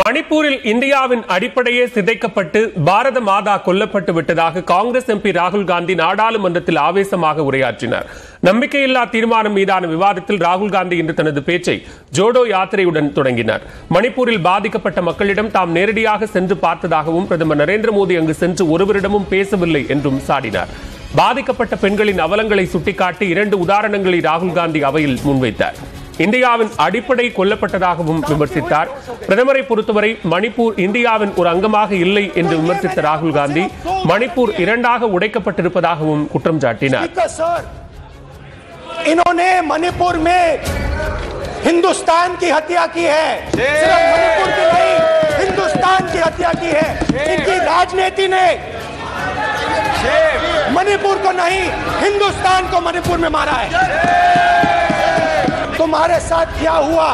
மணிப்பூரில் இந்தியாவின் அடிப்படையே சிதைக்கப்பட்டு பாரத மாதா கொல்லப்பட்டு விட்டதாக காங்கிரஸ் எம்பி ராகுல் காந்தி நாடாளுமன்றத்தில் ஆவேசமாக உரையாற்றினார். நம்பிக்கையில்லா தீர்மானம் மீதான விவாதத்தில் ராகுல் காந்தி இன்று தனது பேச்சை ஜோடோ யாத்திரையுடன் தொடங்கினார். மணிப்பூரில் பாதிக்கப்பட்ட மக்களிடம் தாம் நேரடியாக சென்று பார்த்ததாகவும் பிரதமர் நரேந்திர மோடி அங்கு சென்று ஒருவரிடமும் பேசவில்லை என்றும் சாடினார். பாதிக்கப்பட்ட பெண்களின் அவலங்களை சுட்டிக்காட்டி 2 உதாரணங்களை ராகுல் காந்தி அவையில் முன்வைத்தார். இந்தியாவின் அடிப்படை கொல்லப்பட்டதாகவும் விமர்சித்தார். பிரதமரை பொறுத்தவரை மணிப்பூர் இந்தியாவின் ஒரு அங்கமாக இல்லை என்று விமர்சித்த ராகுல் காந்தி மணிப்பூர் 2 உடைக்கப்பட்டிருப்பதாகவும் குற்றம் சாட்டினார். इन्होंने मणिपुर में हिंदुस्तान की हत्या की है, सिर्फ मणिपुर की नहीं, हिंदुस्तान की हत्या की है. इनकी राजनीति ने मणिपुर को नहीं, हिंदुस्तान को मणिपुर में मारा है. तुम्हारे साथ क्या हुआ